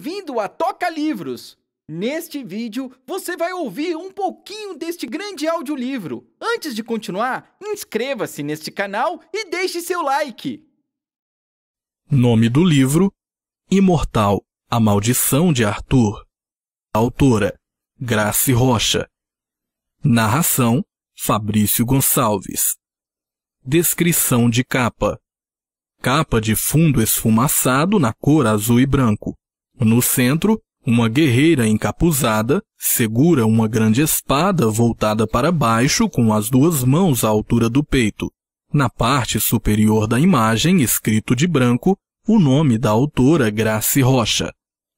bem-vindo a Toca Livros! Neste vídeo, você vai ouvir um pouquinho deste grande audiolivro. Antes de continuar, inscreva-se neste canal e deixe seu like! Nome do livro: Imortal, A Maldição de Arthur. Autora: Graci Rocha. Narração: Fabrício Gonçalves. Descrição de capa: capa de fundo esfumaçado na cor azul e branco. No centro, uma guerreira encapuzada segura uma grande espada voltada para baixo com as duas mãos à altura do peito. Na parte superior da imagem, escrito de branco, o nome da autora Graci Rocha.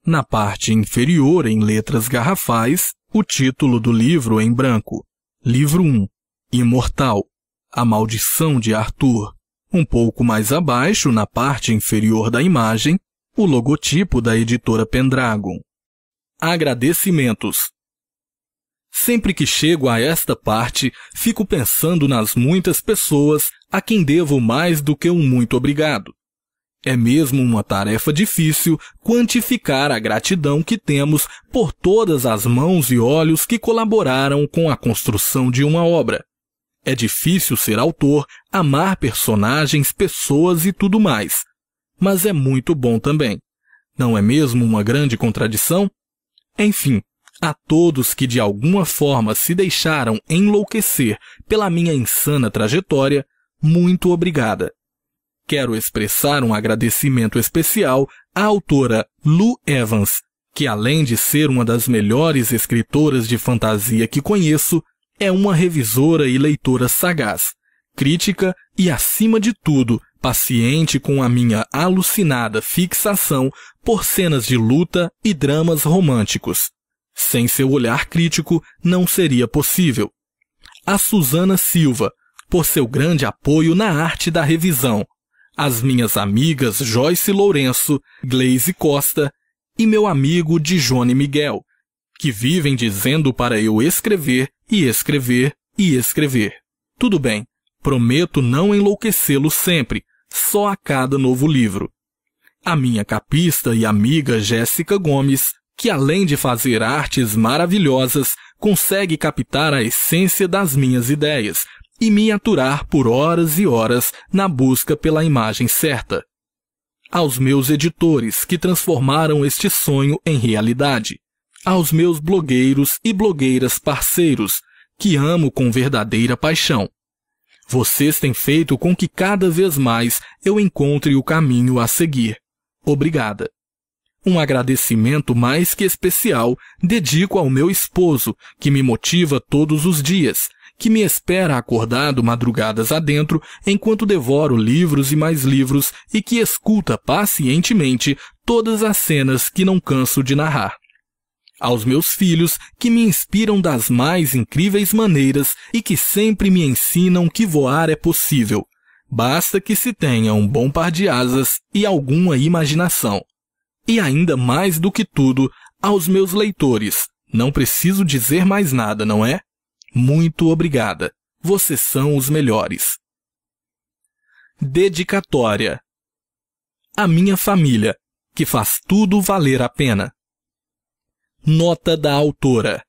Na parte inferior, em letras garrafais, o título do livro em branco. Livro 1. Imortal, A Maldição de Arthur. Um pouco mais abaixo, na parte inferior da imagem, o logotipo da editora Pendragon. Agradecimentos. Sempre que chego a esta parte, fico pensando nas muitas pessoas a quem devo mais do que um muito obrigado. É mesmo uma tarefa difícil quantificar a gratidão que temos por todas as mãos e olhos que colaboraram com a construção de uma obra. É difícil ser autor, amar personagens, pessoas e tudo mais. Mas é muito bom também. Não é mesmo uma grande contradição? Enfim, a todos que de alguma forma se deixaram enlouquecer pela minha insana trajetória, muito obrigada. Quero expressar um agradecimento especial à autora Lou Evans, que além de ser uma das melhores escritoras de fantasia que conheço, é uma revisora e leitora sagaz, crítica e, acima de tudo, paciente com a minha alucinada fixação por cenas de luta e dramas românticos. Sem seu olhar crítico, não seria possível. A Suzana Silva, por seu grande apoio na arte da revisão. As minhas amigas Joyce Lourenço, Glaze Costa e meu amigo Dijone Miguel, que vivem dizendo para eu escrever e escrever e escrever. Tudo bem, prometo não enlouquecê-lo sempre, só a cada novo livro. A minha capista e amiga Jéssica Gomes, que além de fazer artes maravilhosas, consegue captar a essência das minhas ideias e me aturar por horas e horas na busca pela imagem certa. Aos meus editores, que transformaram este sonho em realidade. Aos meus blogueiros e blogueiras parceiros, que amo com verdadeira paixão. Vocês têm feito com que cada vez mais eu encontre o caminho a seguir. Obrigada. Um agradecimento mais que especial dedico ao meu esposo, que me motiva todos os dias, que me espera acordado madrugadas adentro enquanto devoro livros e mais livros e que escuta pacientemente todas as cenas que não canso de narrar. Aos meus filhos, que me inspiram das mais incríveis maneiras e que sempre me ensinam que voar é possível. Basta que se tenha um bom par de asas e alguma imaginação. E ainda mais do que tudo, aos meus leitores. Não preciso dizer mais nada, não é? Muito obrigada. Vocês são os melhores. Dedicatória. A minha família, que faz tudo valer a pena. Nota da autora.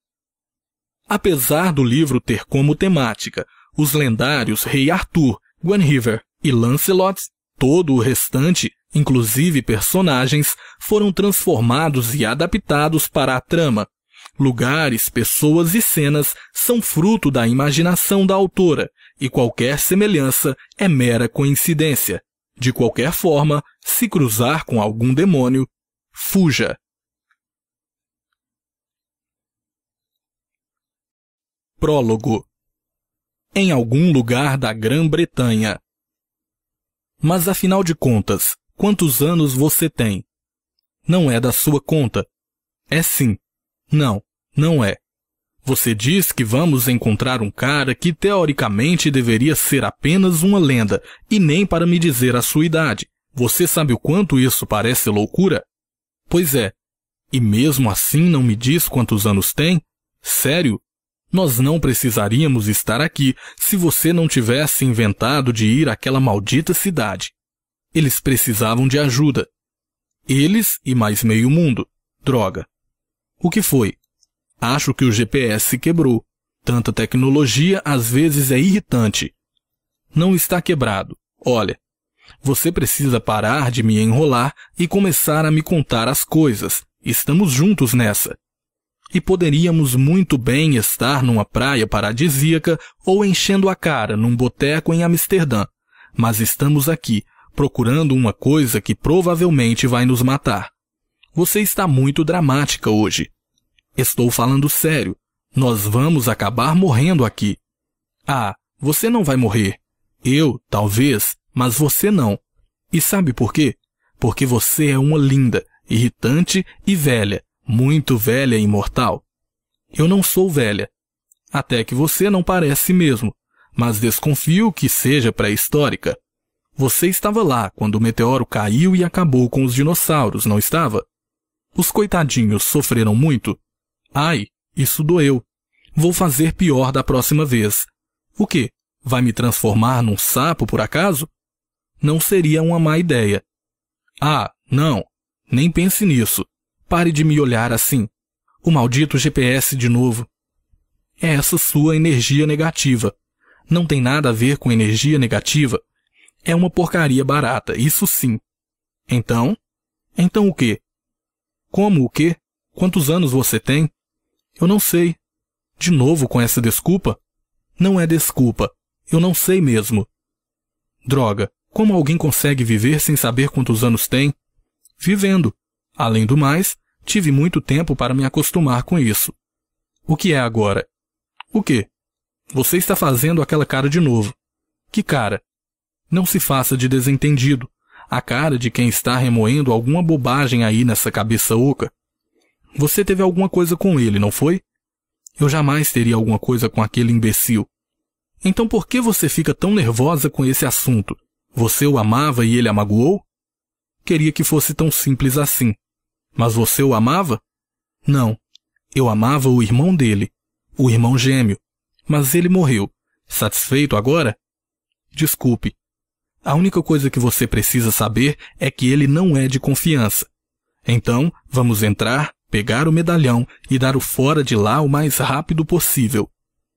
Apesar do livro ter como temática os lendários Rei Arthur, Guinevere e Lancelot, todo o restante, inclusive personagens, foram transformados e adaptados para a trama. Lugares, pessoas e cenas são fruto da imaginação da autora, e qualquer semelhança é mera coincidência. De qualquer forma, se cruzar com algum demônio, fuja. Prólogo. Em algum lugar da Grã-Bretanha. Mas afinal de contas, quantos anos você tem? Não é da sua conta. É sim. Não, não é. Você diz que vamos encontrar um cara que teoricamente deveria ser apenas uma lenda, e nem para me dizer a sua idade. Você sabe o quanto isso parece loucura? Pois é. E mesmo assim não me diz quantos anos tem? Sério? Nós não precisaríamos estar aqui se você não tivesse inventado de ir àquela maldita cidade. Eles precisavam de ajuda. Eles e mais meio mundo. Droga. O que foi? Acho que o GPS se quebrou. Tanta tecnologia às vezes é irritante. Não está quebrado. Olha, você precisa parar de me enrolar e começar a me contar as coisas. Estamos juntos nessa. E poderíamos muito bem estar numa praia paradisíaca ou enchendo a cara num boteco em Amsterdã. Mas estamos aqui, procurando uma coisa que provavelmente vai nos matar. Você está muito dramática hoje. Estou falando sério. Nós vamos acabar morrendo aqui. Ah, você não vai morrer. Eu, talvez, mas você não. E sabe por quê? Porque você é uma linda, irritante e velha. Muito velha e imortal. Eu não sou velha. Até que você não parece mesmo, mas desconfio que seja pré-histórica. Você estava lá quando o meteoro caiu e acabou com os dinossauros, não estava? Os coitadinhos sofreram muito. Ai, isso doeu. Vou fazer pior da próxima vez. O quê? Vai me transformar num sapo, por acaso? Não seria uma má ideia. Ah, não. Nem pense nisso. Pare de me olhar assim. O maldito GPS de novo. É essa sua energia negativa. Não tem nada a ver com energia negativa. É uma porcaria barata, isso sim. Então? Então o quê? Como o quê? Quantos anos você tem? Eu não sei. De novo com essa desculpa? Não é desculpa. Eu não sei mesmo. Droga, como alguém consegue viver sem saber quantos anos tem? Vivendo. Além do mais, tive muito tempo para me acostumar com isso. O que é agora? O quê? Você está fazendo aquela cara de novo. Que cara? Não se faça de desentendido. A cara de quem está remoendo alguma bobagem aí nessa cabeça oca. Você teve alguma coisa com ele, não foi? Eu jamais teria alguma coisa com aquele imbecil. Então por que você fica tão nervosa com esse assunto? Você o amava e ele a magoou? Queria que fosse tão simples assim. Mas você o amava? Não. Eu amava o irmão dele. O irmão gêmeo. Mas ele morreu. Satisfeito agora? Desculpe. A única coisa que você precisa saber é que ele não é de confiança. Então, vamos entrar, pegar o medalhão e dar o fora de lá o mais rápido possível.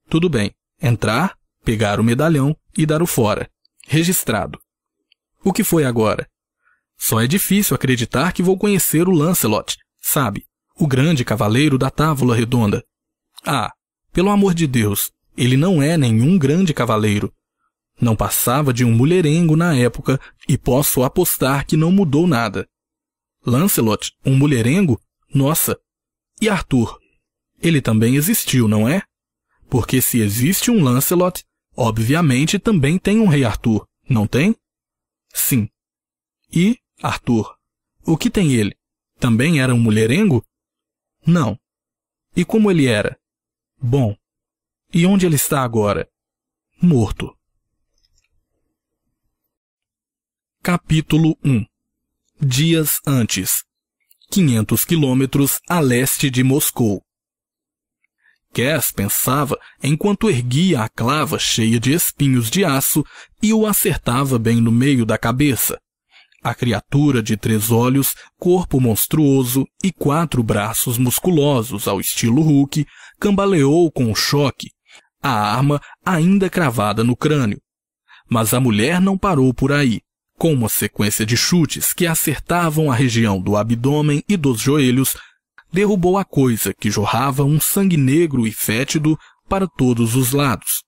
Tudo bem. Entrar, pegar o medalhão e dar o fora. Registrado. O que foi agora? Só é difícil acreditar que vou conhecer o Lancelot, sabe? O grande cavaleiro da Távola Redonda. Ah, pelo amor de Deus, ele não é nenhum grande cavaleiro. Não passava de um mulherengo na época e posso apostar que não mudou nada. Lancelot, um mulherengo? Nossa! E Arthur? Ele também existiu, não é? Porque se existe um Lancelot, obviamente também tem um rei Arthur, não tem? Sim. E Arthur? O que tem ele? Também era um mulherengo? Não. E como ele era? Bom. E onde ele está agora? Morto. Capítulo 1. Dias antes. 500 quilômetros a leste de Moscou. Cass pensava enquanto erguia a clava cheia de espinhos de aço e o acertava bem no meio da cabeça. A criatura de 3 olhos, corpo monstruoso e 4 braços musculosos ao estilo Hulk, cambaleou com o choque, a arma ainda cravada no crânio. Mas a mulher não parou por aí. Com uma sequência de chutes que acertavam a região do abdômen e dos joelhos, derrubou a coisa que jorrava um sangue negro e fétido para todos os lados.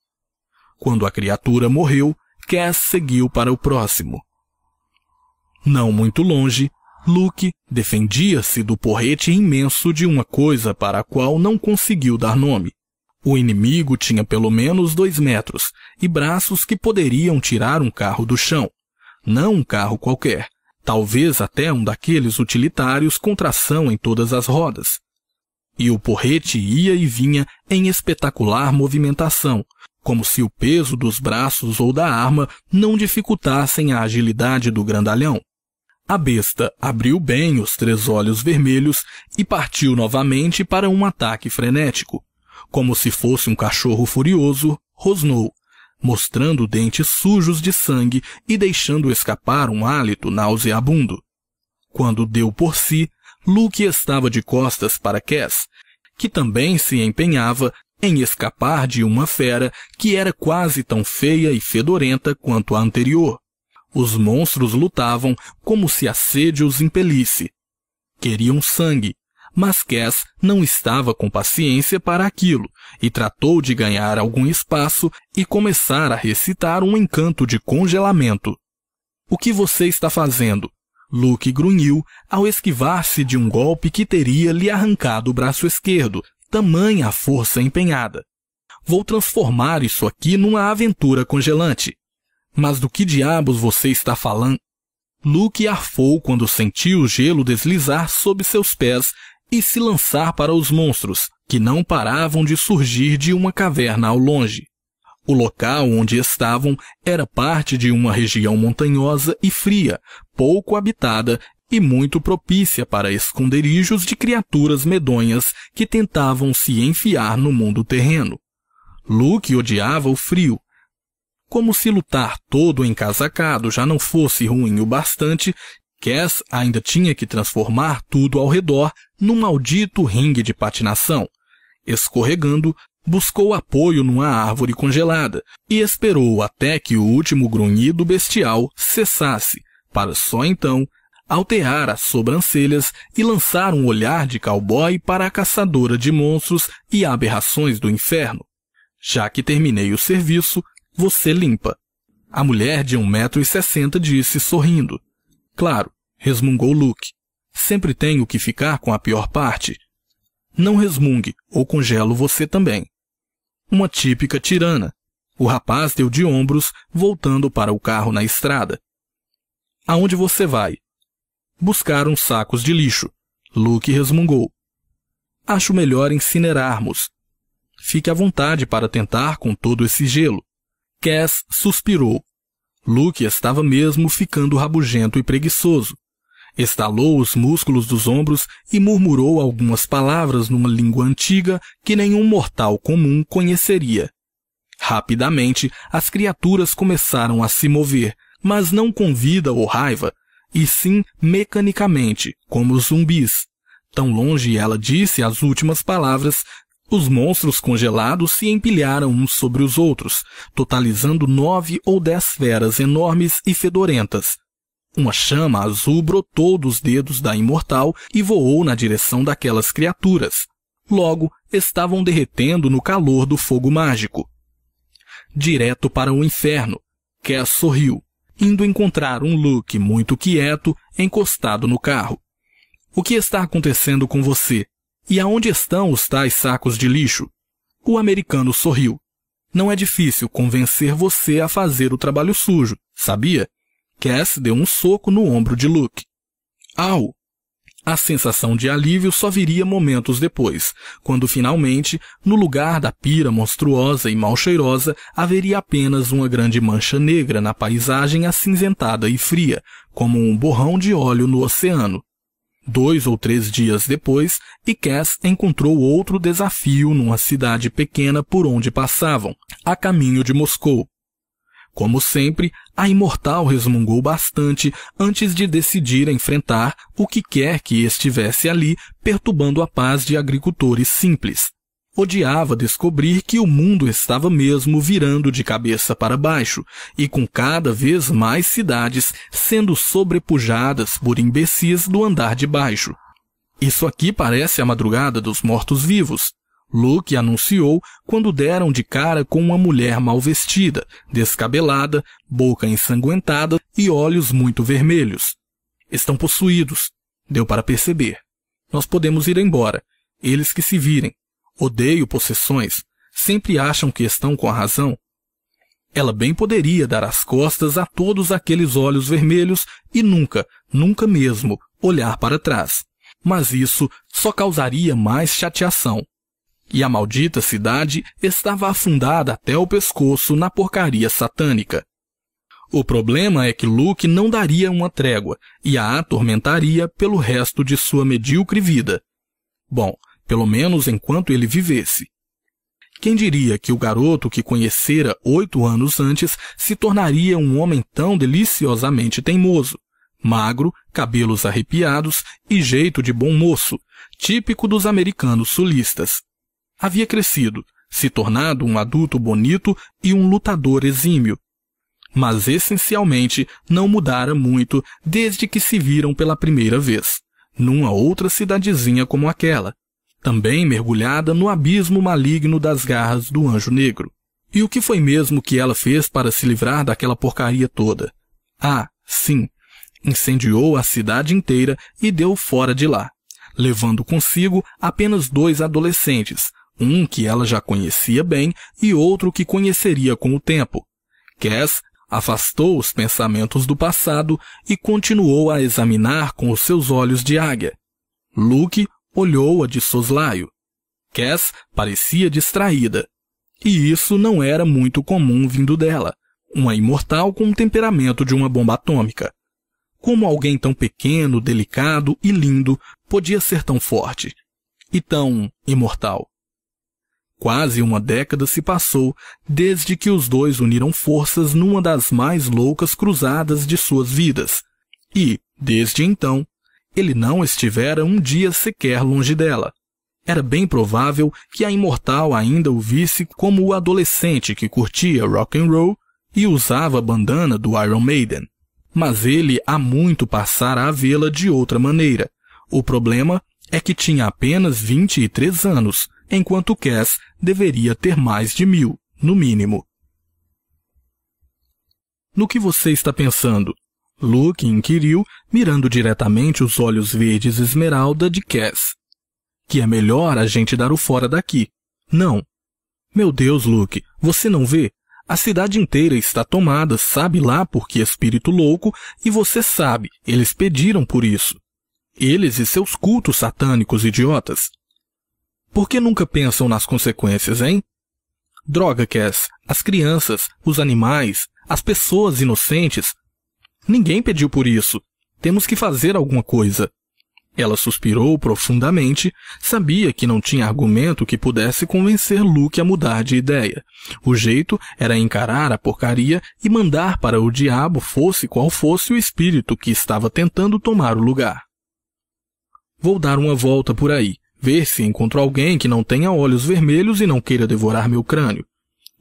Quando a criatura morreu, Cass seguiu para o próximo. Não muito longe, Luke defendia-se do porrete imenso de uma coisa para a qual não conseguiu dar nome. O inimigo tinha pelo menos 2 metros e braços que poderiam tirar um carro do chão. Não um carro qualquer, talvez até um daqueles utilitários com tração em todas as rodas. E o porrete ia e vinha em espetacular movimentação, como se o peso dos braços ou da arma não dificultassem a agilidade do grandalhão. A besta abriu bem os 3 olhos vermelhos e partiu novamente para um ataque frenético. Como se fosse um cachorro furioso, rosnou, mostrando dentes sujos de sangue e deixando escapar um hálito nauseabundo. Quando deu por si, Luke estava de costas para Cass, que também se empenhava em escapar de uma fera que era quase tão feia e fedorenta quanto a anterior. Os monstros lutavam como se a sede os impelisse. Queriam sangue, mas Cass não estava com paciência para aquilo e tratou de ganhar algum espaço e começar a recitar um encanto de congelamento. O que você está fazendo? Luke grunhiu ao esquivar-se de um golpe que teria lhe arrancado o braço esquerdo, tamanha a força empenhada. Vou transformar isso aqui numa aventura congelante. Mas do que diabos você está falando? Luke arfou quando sentiu o gelo deslizar sob seus pés e se lançar para os monstros, que não paravam de surgir de uma caverna ao longe. O local onde estavam era parte de uma região montanhosa e fria, pouco habitada e muito propícia para esconderijos de criaturas medonhas que tentavam se enfiar no mundo terreno. Luke odiava o frio. Como se lutar todo encasacado já não fosse ruim o bastante, Cass ainda tinha que transformar tudo ao redor num maldito ringue de patinação. Escorregando, buscou apoio numa árvore congelada e esperou até que o último grunhido bestial cessasse, para só então altear as sobrancelhas e lançar um olhar de cowboy para a caçadora de monstros e aberrações do inferno. Já que terminei o serviço, você limpa. A mulher de 1,60 m disse sorrindo. Claro, resmungou Luke. Sempre tenho que ficar com a pior parte. Não resmungue, ou congelo você também. Uma típica tirana. O rapaz deu de ombros, voltando para o carro na estrada. Aonde você vai? Buscar uns sacos de lixo. Luke resmungou. Acho melhor incinerarmos. Fique à vontade para tentar com todo esse gelo. Cass suspirou. Luke estava mesmo ficando rabugento e preguiçoso. Estalou os músculos dos ombros e murmurou algumas palavras numa língua antiga que nenhum mortal comum conheceria. Rapidamente, as criaturas começaram a se mover, mas não com vida ou raiva, e sim mecanicamente, como zumbis. Tão longe ela disse as últimas palavras, os monstros congelados se empilharam uns sobre os outros, totalizando 9 ou 10 feras enormes e fedorentas. Uma chama azul brotou dos dedos da Imortal e voou na direção daquelas criaturas. Logo, estavam derretendo no calor do fogo mágico. Direto para o inferno, Cass sorriu, indo encontrar um Luke muito quieto, encostado no carro. O que está acontecendo com você? E aonde estão os tais sacos de lixo? O americano sorriu. Não é difícil convencer você a fazer o trabalho sujo, sabia? Cass deu um soco no ombro de Luke. Au! A sensação de alívio só viria momentos depois, quando finalmente, no lugar da pira monstruosa e mal cheirosa, haveria apenas uma grande mancha negra na paisagem acinzentada e fria, como um borrão de óleo no oceano. 2 ou 3 dias depois, Cass encontrou outro desafio numa cidade pequena por onde passavam, a caminho de Moscou. Como sempre, a Imortal resmungou bastante antes de decidir enfrentar o que quer que estivesse ali perturbando a paz de agricultores simples. Odiava descobrir que o mundo estava mesmo virando de cabeça para baixo, e com cada vez mais cidades sendo sobrepujadas por imbecis do andar de baixo. Isso aqui parece a madrugada dos mortos-vivos, Luke anunciou quando deram de cara com uma mulher mal vestida, descabelada, boca ensanguentada e olhos muito vermelhos. Estão possuídos, deu para perceber. Nós podemos ir embora, eles que se virem. Odeio possessões. Sempre acham que estão com a razão. Ela bem poderia dar as costas a todos aqueles olhos vermelhos e nunca, nunca mesmo, olhar para trás. Mas isso só causaria mais chateação. E a maldita cidade estava afundada até o pescoço na porcaria satânica. O problema é que Luke não daria uma trégua e a atormentaria pelo resto de sua medíocre vida. Bom, pelo menos enquanto ele vivesse. Quem diria que o garoto que conhecera 8 anos antes se tornaria um homem tão deliciosamente teimoso? Magro, cabelos arrepiados e jeito de bom moço, típico dos americanos sulistas. Havia crescido, se tornado um adulto bonito e um lutador exímio. Mas essencialmente não mudara muito desde que se viram pela primeira vez, numa outra cidadezinha como aquela, também mergulhada no abismo maligno das garras do Anjo Negro. E o que foi mesmo que ela fez para se livrar daquela porcaria toda? Ah, sim, incendiou a cidade inteira e deu fora de lá, levando consigo apenas 2 adolescentes, um que ela já conhecia bem e outro que conheceria com o tempo. Cass afastou os pensamentos do passado e continuou a examinar com os seus olhos de águia. Luke olhou-a de soslaio. Cass parecia distraída. E isso não era muito comum vindo dela, uma imortal com o temperamento de uma bomba atômica. Como alguém tão pequeno, delicado e lindo podia ser tão forte? E tão imortal? Quase uma década se passou desde que os dois uniram forças numa das mais loucas cruzadas de suas vidas. E, desde então, ele não estivera um dia sequer longe dela. Era bem provável que a imortal ainda o visse como o adolescente que curtia rock and roll e usava a bandana do Iron Maiden. Mas ele há muito passara a vê-la de outra maneira. O problema é que tinha apenas 23 anos, enquanto Cass deveria ter mais de 1000, no mínimo. No que você está pensando? Luke inquiriu, mirando diretamente os olhos verdes esmeralda de Cass. Que é melhor a gente dar o fora daqui. Não. Meu Deus, Luke, você não vê? A cidade inteira está tomada, sabe lá por que espírito louco, e você sabe, eles pediram por isso. Eles e seus cultos satânicos idiotas. Por que nunca pensam nas consequências, hein? Droga, Cass, as crianças, os animais, as pessoas inocentes. Ninguém pediu por isso. Temos que fazer alguma coisa. Ela suspirou profundamente, sabia que não tinha argumento que pudesse convencer Luke a mudar de ideia. O jeito era encarar a porcaria e mandar para o diabo, fosse qual fosse o espírito que estava tentando tomar o lugar. Vou dar uma volta por aí, ver se encontro alguém que não tenha olhos vermelhos e não queira devorar meu crânio.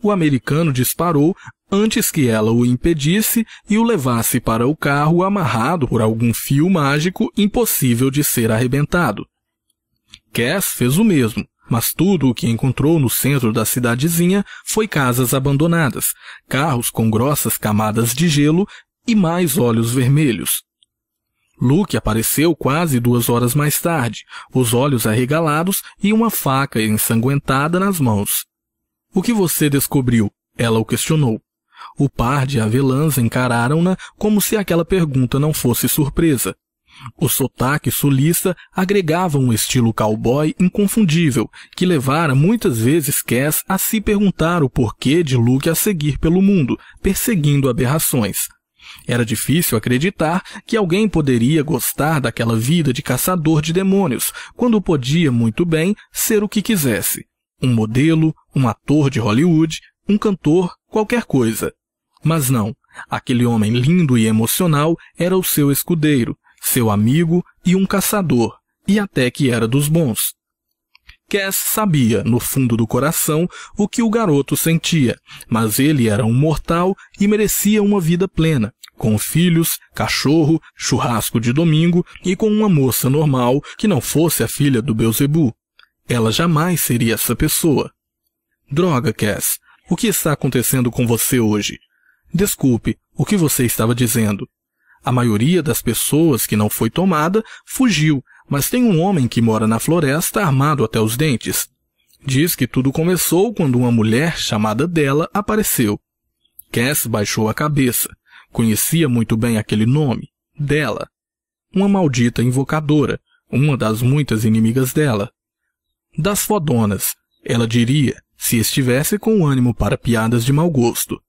O americano disparou antes que ela o impedisse e o levasse para o carro amarrado por algum fio mágico impossível de ser arrebentado. Cass fez o mesmo, mas tudo o que encontrou no centro da cidadezinha foi casas abandonadas, carros com grossas camadas de gelo e mais olhos vermelhos. Luke apareceu quase 2 horas mais tarde, os olhos arregalados e uma faca ensanguentada nas mãos. — O que você descobriu? — ela o questionou. O par de avelãs encararam-na como se aquela pergunta não fosse surpresa. O sotaque sulista agregava um estilo cowboy inconfundível, que levara muitas vezes Cass a se perguntar o porquê de Luke a seguir pelo mundo, perseguindo aberrações. Era difícil acreditar que alguém poderia gostar daquela vida de caçador de demônios, quando podia muito bem ser o que quisesse. Um modelo, um ator de Hollywood, um cantor, qualquer coisa. Mas não, aquele homem lindo e emocional era o seu escudeiro, seu amigo e um caçador, e até que era dos bons. Cass sabia, no fundo do coração, o que o garoto sentia, mas ele era um mortal e merecia uma vida plena, com filhos, cachorro, churrasco de domingo e com uma moça normal que não fosse a filha do Belzebu. Ela jamais seria essa pessoa. Droga, Cass, o que está acontecendo com você hoje? Desculpe, o que você estava dizendo? A maioria das pessoas que não foi tomada fugiu, mas tem um homem que mora na floresta armado até os dentes. Diz que tudo começou quando uma mulher chamada Della apareceu. Cass baixou a cabeça. Conhecia muito bem aquele nome, Della. Uma maldita invocadora, uma das muitas inimigas dela. Das fodonas, ela diria, se estivesse com ânimo para piadas de mau gosto.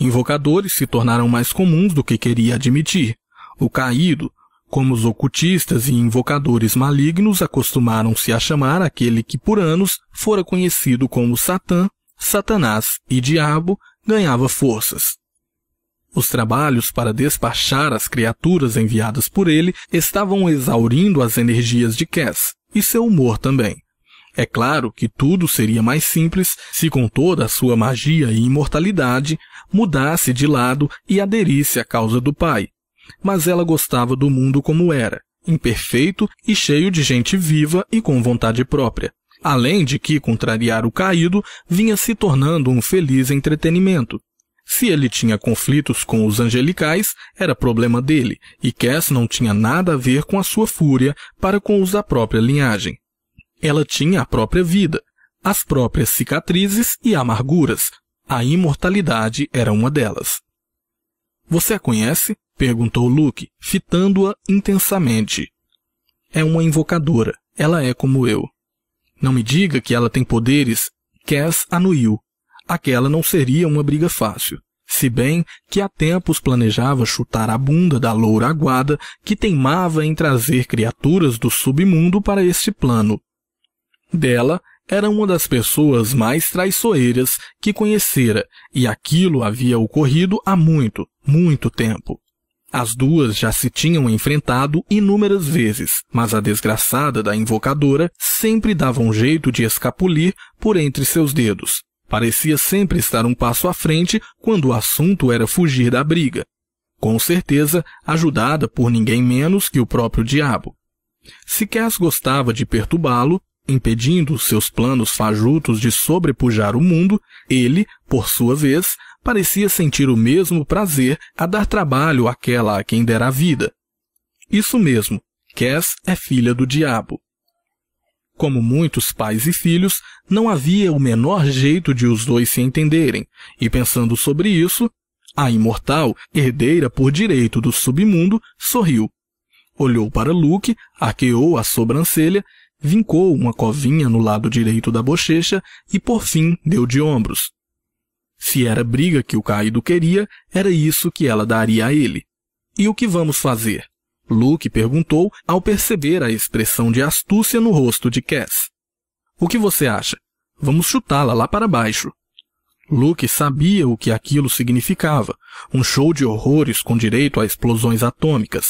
Invocadores se tornaram mais comuns do que queria admitir. O caído, como os ocultistas e invocadores malignos acostumaram-se a chamar aquele que por anos fora conhecido como Satã, Satanás e Diabo, ganhava forças. Os trabalhos para despachar as criaturas enviadas por ele estavam exaurindo as energias de Cass, e seu humor também. É claro que tudo seria mais simples se, com toda a sua magia e imortalidade, mudasse de lado e aderisse à causa do pai. Mas ela gostava do mundo como era, imperfeito e cheio de gente viva e com vontade própria. Além de que, contrariar o caído, vinha se tornando um feliz entretenimento. Se ele tinha conflitos com os angelicais, era problema dele, e Cass não tinha nada a ver com a sua fúria para com os da própria linhagem. Ela tinha a própria vida, as próprias cicatrizes e amarguras. A imortalidade era uma delas. — Você a conhece? — perguntou Luke, fitando-a intensamente. — É uma invocadora. Ela é como eu. — Não me diga que ela tem poderes. Cass anuiu. Aquela não seria uma briga fácil, se bem que há tempos planejava chutar a bunda da loura aguada que teimava em trazer criaturas do submundo para este plano. Dela era uma das pessoas mais traiçoeiras que conhecera, e aquilo havia ocorrido há muito, muito tempo. As duas já se tinham enfrentado inúmeras vezes, mas a desgraçada da invocadora sempre dava um jeito de escapulir por entre seus dedos. Parecia sempre estar um passo à frente quando o assunto era fugir da briga, com certeza ajudada por ninguém menos que o próprio diabo. Se Cass gostava de perturbá-lo, impedindo seus planos fajutos de sobrepujar o mundo, ele, por sua vez, parecia sentir o mesmo prazer a dar trabalho àquela a quem dera a vida. Isso mesmo, Cass é filha do diabo. Como muitos pais e filhos, não havia o menor jeito de os dois se entenderem, e pensando sobre isso, a imortal, herdeira por direito do submundo, sorriu. Olhou para Luke, arqueou a sobrancelha, vincou uma covinha no lado direito da bochecha e, por fim, deu de ombros. Se era briga que o caído queria, era isso que ela daria a ele. E o que vamos fazer? Luke perguntou ao perceber a expressão de astúcia no rosto de Cass. — O que você acha? Vamos chutá-la lá para baixo. Luke sabia o que aquilo significava, um show de horrores com direito a explosões atômicas.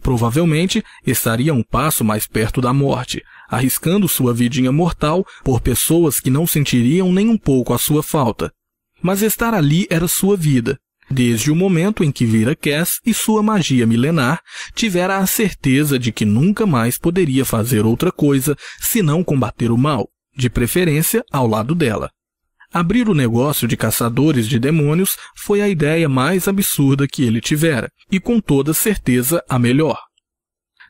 Provavelmente estaria um passo mais perto da morte, arriscando sua vidinha mortal por pessoas que não sentiriam nem um pouco a sua falta. Mas estar ali era sua vida. Desde o momento em que vira Cass e sua magia milenar, tivera a certeza de que nunca mais poderia fazer outra coisa senão combater o mal, de preferência ao lado dela. Abrir o negócio de caçadores de demônios foi a ideia mais absurda que ele tivera, e com toda certeza a melhor.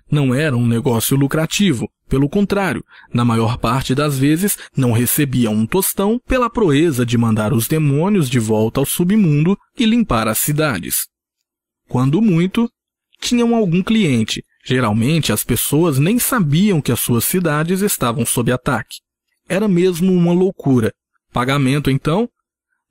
Não era um negócio lucrativo, pelo contrário, na maior parte das vezes não recebiam um tostão pela proeza de mandar os demônios de volta ao submundo e limpar as cidades. Quando muito, tinham algum cliente, geralmente as pessoas nem sabiam que as suas cidades estavam sob ataque. Era mesmo uma loucura. Pagamento então?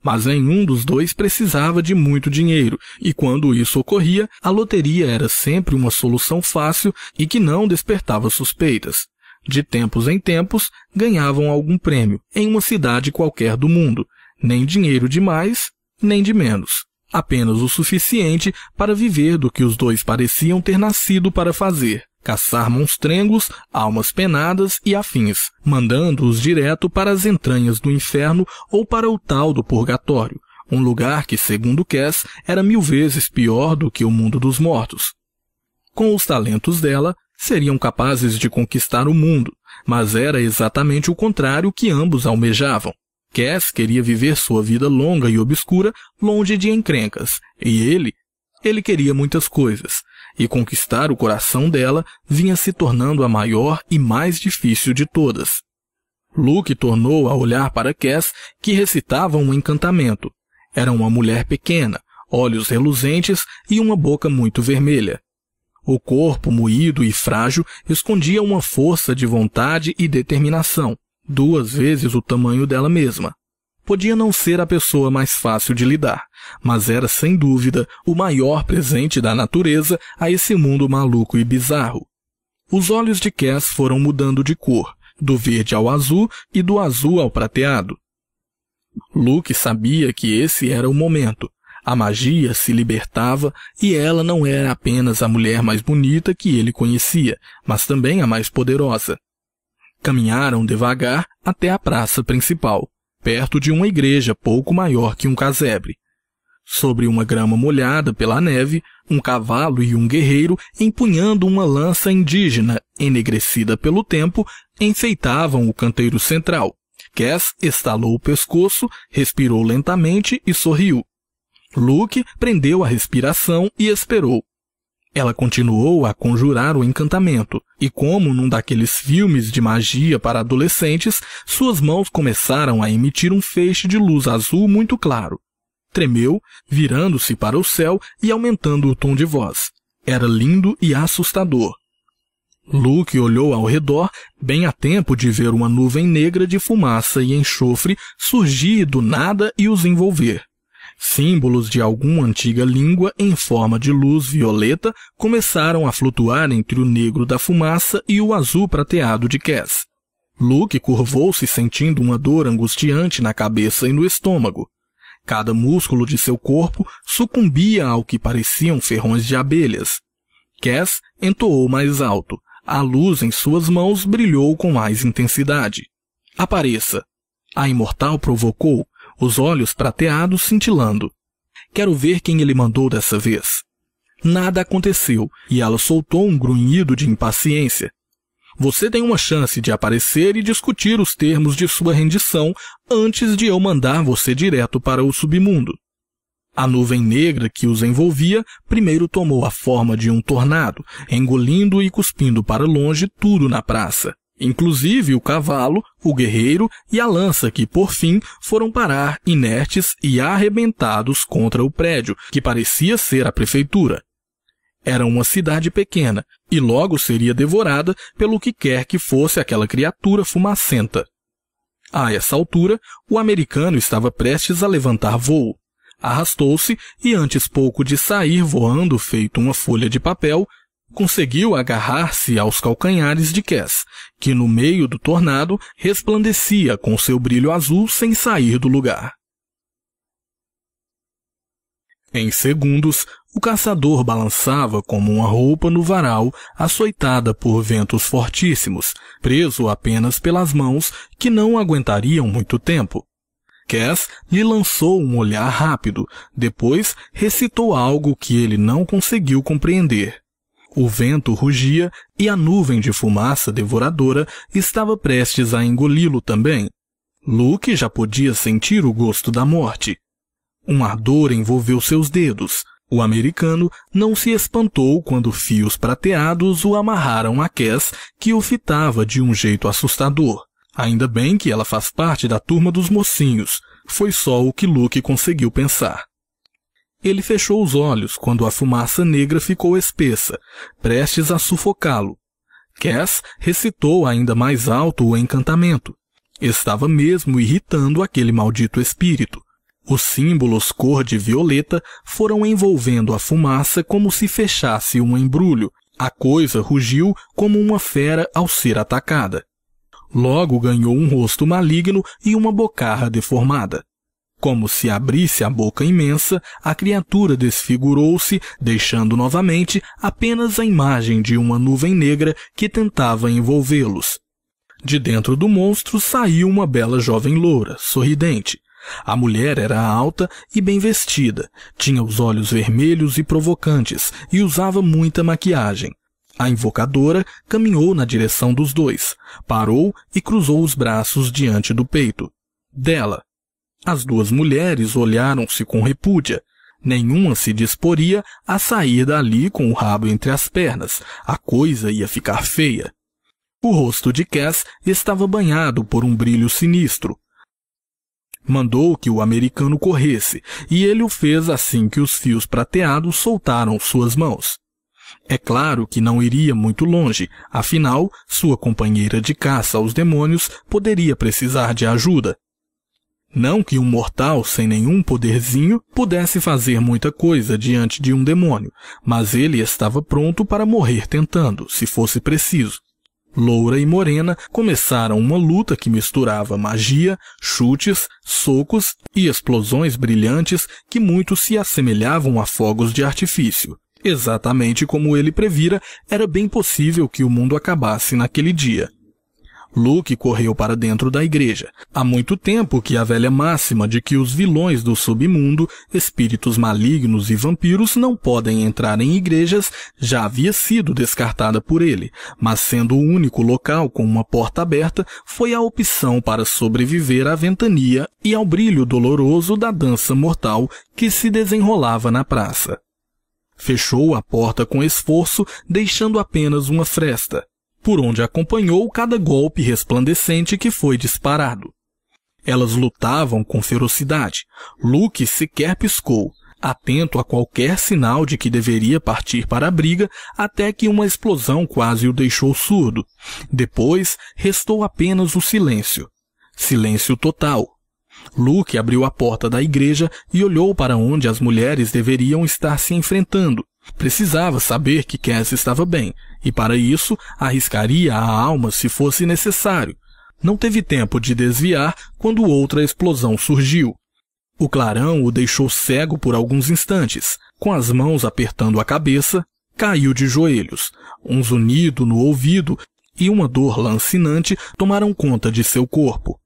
Mas nenhum dos dois precisava de muito dinheiro, e quando isso ocorria, a loteria era sempre uma solução fácil e que não despertava suspeitas. De tempos em tempos, ganhavam algum prêmio, em uma cidade qualquer do mundo. Nem dinheiro de mais, nem de menos. Apenas o suficiente para viver do que os dois pareciam ter nascido para fazer. Caçar monstrengos, almas penadas e afins, mandando-os direto para as entranhas do inferno ou para o tal do purgatório, um lugar que, segundo Cass, era 1000 vezes pior do que o mundo dos mortos. Com os talentos dela, seriam capazes de conquistar o mundo, mas era exatamente o contrário que ambos almejavam. Cass queria viver sua vida longa e obscura, longe de encrencas, e ele queria muitas coisas. E conquistar o coração dela vinha se tornando a maior e mais difícil de todas. Luke tornou a olhar para Cass, que recitava um encantamento. Era uma mulher pequena, olhos reluzentes e uma boca muito vermelha. O corpo moído e frágil escondia uma força de vontade e determinação, 2 vezes o tamanho dela mesma. Podia não ser a pessoa mais fácil de lidar, mas era sem dúvida o maior presente da natureza a esse mundo maluco e bizarro. Os olhos de Cass foram mudando de cor, do verde ao azul e do azul ao prateado. Luke sabia que esse era o momento. A magia se libertava e ela não era apenas a mulher mais bonita que ele conhecia, mas também a mais poderosa. Caminharam devagar até a praça principal, perto de uma igreja pouco maior que um casebre. Sobre uma grama molhada pela neve, um cavalo e um guerreiro, empunhando uma lança indígena, enegrecida pelo tempo, enfeitavam o canteiro central. Cass estalou o pescoço, respirou lentamente e sorriu. Luke prendeu a respiração e esperou. Ela continuou a conjurar o encantamento, e como num daqueles filmes de magia para adolescentes, suas mãos começaram a emitir um feixe de luz azul muito claro. Tremeu, virando-se para o céu e aumentando o tom de voz. Era lindo e assustador. Luke olhou ao redor, bem a tempo de ver uma nuvem negra de fumaça e enxofre surgir do nada e os envolver. Símbolos de alguma antiga língua em forma de luz violeta começaram a flutuar entre o negro da fumaça e o azul prateado de Cass. Luke curvou-se sentindo uma dor angustiante na cabeça e no estômago. Cada músculo de seu corpo sucumbia ao que pareciam ferrões de abelhas. Cass entoou mais alto. A luz em suas mãos brilhou com mais intensidade. Apareça! A Imortal provocou, os olhos prateados cintilando. Quero ver quem ele mandou dessa vez. Nada aconteceu, e ela soltou um grunhido de impaciência. Você tem uma chance de aparecer e discutir os termos de sua rendição antes de eu mandar você direto para o submundo. A nuvem negra que os envolvia primeiro tomou a forma de um tornado, engolindo e cuspindo para longe tudo na praça, inclusive o cavalo, o guerreiro e a lança que, por fim, foram parar inertes e arrebentados contra o prédio, que parecia ser a prefeitura. Era uma cidade pequena, e logo seria devorada pelo que quer que fosse aquela criatura fumacenta. A essa altura, o americano estava prestes a levantar voo. Arrastou-se e, antes pouco de sair voando feito uma folha de papel, conseguiu agarrar-se aos calcanhares de Cass, que no meio do tornado resplandecia com seu brilho azul sem sair do lugar. Em segundos, o caçador balançava como uma roupa no varal, açoitada por ventos fortíssimos, preso apenas pelas mãos, que não aguentariam muito tempo. Cass lhe lançou um olhar rápido, depois recitou algo que ele não conseguiu compreender. O vento rugia e a nuvem de fumaça devoradora estava prestes a engoli-lo também. Luke já podia sentir o gosto da morte. Um ardor envolveu seus dedos. O americano não se espantou quando fios prateados o amarraram a Cass, que o fitava de um jeito assustador. Ainda bem que ela faz parte da turma dos mocinhos. Foi só o que Luke conseguiu pensar. Ele fechou os olhos quando a fumaça negra ficou espessa, prestes a sufocá-lo. Cass recitou ainda mais alto o encantamento. Estava mesmo irritando aquele maldito espírito. Os símbolos cor de violeta foram envolvendo a fumaça como se fechasse um embrulho. A coisa rugiu como uma fera ao ser atacada. Logo ganhou um rosto maligno e uma bocarra deformada. Como se abrisse a boca imensa, a criatura desfigurou-se, deixando novamente apenas a imagem de uma nuvem negra que tentava envolvê-los. De dentro do monstro saiu uma bela jovem loura, sorridente. A mulher era alta e bem vestida, tinha os olhos vermelhos e provocantes e usava muita maquiagem. A invocadora caminhou na direção dos dois, parou e cruzou os braços diante do peito dela. As duas mulheres olharam-se com repúdia. Nenhuma se disporia a sair dali com o rabo entre as pernas. A coisa ia ficar feia. O rosto de Cass estava banhado por um brilho sinistro. Mandou que o americano corresse, e ele o fez assim que os fios prateados soltaram suas mãos. É claro que não iria muito longe, afinal, sua companheira de caça aos demônios poderia precisar de ajuda. Não que um mortal sem nenhum poderzinho pudesse fazer muita coisa diante de um demônio, mas ele estava pronto para morrer tentando, se fosse preciso. Loura e Morena começaram uma luta que misturava magia, chutes, socos e explosões brilhantes que muito se assemelhavam a fogos de artifício. Exatamente como ele previra, era bem possível que o mundo acabasse naquele dia. Luke correu para dentro da igreja. Há muito tempo que a velha máxima de que os vilões do submundo, espíritos malignos e vampiros não podem entrar em igrejas já havia sido descartada por ele, mas sendo o único local com uma porta aberta, foi a opção para sobreviver à ventania e ao brilho doloroso da dança mortal que se desenrolava na praça. Fechou a porta com esforço, deixando apenas uma fresta, por onde acompanhou cada golpe resplandecente que foi disparado. Elas lutavam com ferocidade. Luke sequer piscou, atento a qualquer sinal de que deveria partir para a briga, até que uma explosão quase o deixou surdo. Depois, restou apenas o silêncio. Silêncio total. Luke abriu a porta da igreja e olhou para onde as mulheres deveriam estar se enfrentando. Precisava saber que Cass estava bem, e para isso arriscaria a alma se fosse necessário. Não teve tempo de desviar quando outra explosão surgiu. O clarão o deixou cego por alguns instantes. Com as mãos apertando a cabeça, caiu de joelhos. Um zunido no ouvido e uma dor lancinante tomaram conta de seu corpo.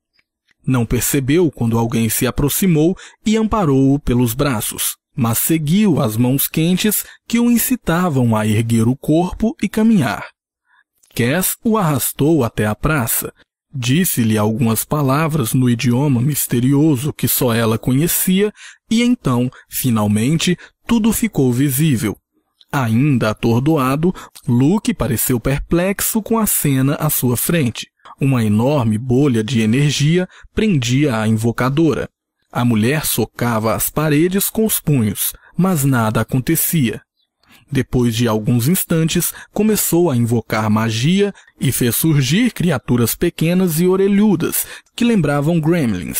Não percebeu quando alguém se aproximou e amparou-o pelos braços, mas seguiu as mãos quentes que o incitavam a erguer o corpo e caminhar. Cass o arrastou até a praça. Disse-lhe algumas palavras no idioma misterioso que só ela conhecia e então, finalmente, tudo ficou visível. Ainda atordoado, Luke pareceu perplexo com a cena à sua frente. Uma enorme bolha de energia prendia a invocadora. A mulher socava as paredes com os punhos, mas nada acontecia. Depois de alguns instantes, começou a invocar magia e fez surgir criaturas pequenas e orelhudas, que lembravam gremlins.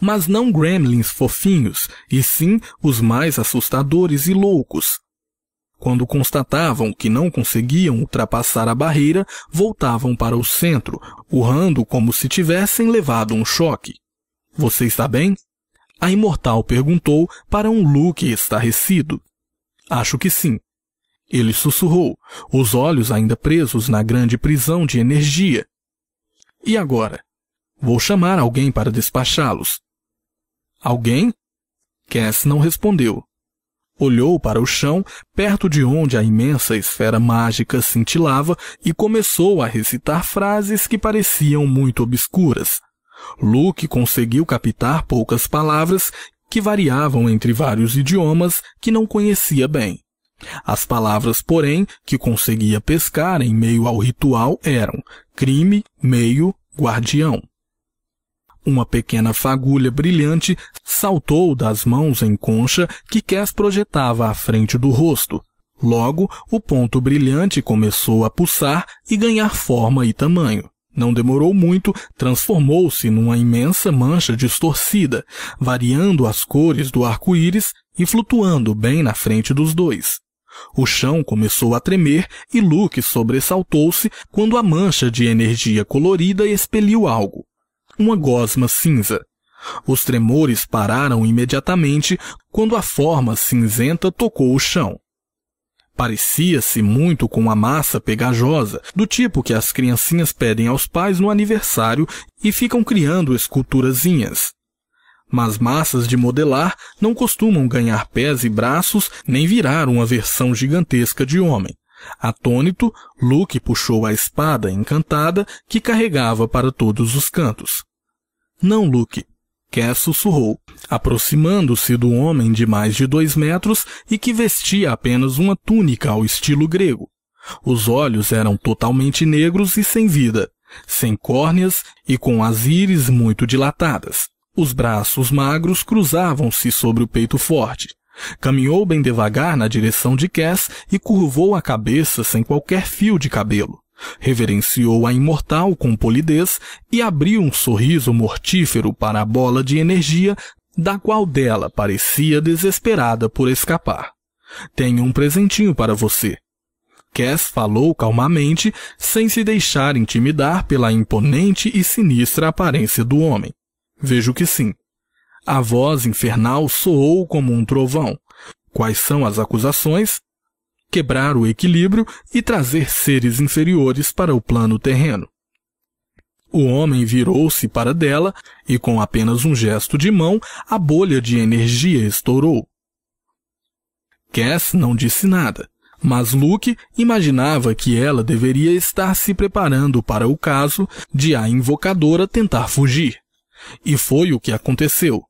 Mas não gremlins fofinhos, e sim os mais assustadores e loucos. Quando constatavam que não conseguiam ultrapassar a barreira, voltavam para o centro, urrando como se tivessem levado um choque. — Você está bem? A Imortal perguntou para um Luke estarrecido. — Acho que sim. Ele sussurrou, os olhos ainda presos na grande prisão de energia. — E agora? Vou chamar alguém para despachá-los. — Alguém? Cass não respondeu. Olhou para o chão, perto de onde a imensa esfera mágica cintilava, e começou a recitar frases que pareciam muito obscuras. Luke conseguiu captar poucas palavras que variavam entre vários idiomas que não conhecia bem. As palavras, porém, que conseguia pescar em meio ao ritual eram crime, meio, guardião. Uma pequena fagulha brilhante saltou das mãos em concha que Cass projetava à frente do rosto. Logo, o ponto brilhante começou a pulsar e ganhar forma e tamanho. Não demorou muito, transformou-se numa imensa mancha distorcida, variando as cores do arco-íris e flutuando bem na frente dos dois. O chão começou a tremer e Luke sobressaltou-se quando a mancha de energia colorida expeliu algo. Uma gosma cinza. Os tremores pararam imediatamente quando a forma cinzenta tocou o chão. Parecia-se muito com a massa pegajosa, do tipo que as criancinhas pedem aos pais no aniversário e ficam criando esculturazinhas. Mas massas de modelar não costumam ganhar pés e braços nem virar uma versão gigantesca de homem. Atônito, Luke puxou a espada encantada que carregava para todos os cantos. — Não, Luke! — Cass sussurrou, aproximando-se do homem de mais de 2 metros e que vestia apenas uma túnica ao estilo grego. Os olhos eram totalmente negros e sem vida, sem córneas e com as íris muito dilatadas. Os braços magros cruzavam-se sobre o peito forte. Caminhou bem devagar na direção de Cass e curvou a cabeça sem qualquer fio de cabelo. Reverenciou a Imortal com polidez e abriu um sorriso mortífero para a bola de energia, da qual dela parecia desesperada por escapar. — Tenho um presentinho para você. Cass falou calmamente, sem se deixar intimidar pela imponente e sinistra aparência do homem. Vejo que sim. A voz infernal soou como um trovão. Quais são as acusações? Quebrar o equilíbrio e trazer seres inferiores para o plano terreno. O homem virou-se para dela e, com apenas um gesto de mão, a bolha de energia estourou. Cass não disse nada, mas Luke imaginava que ela deveria estar se preparando para o caso de a invocadora tentar fugir. E foi o que aconteceu.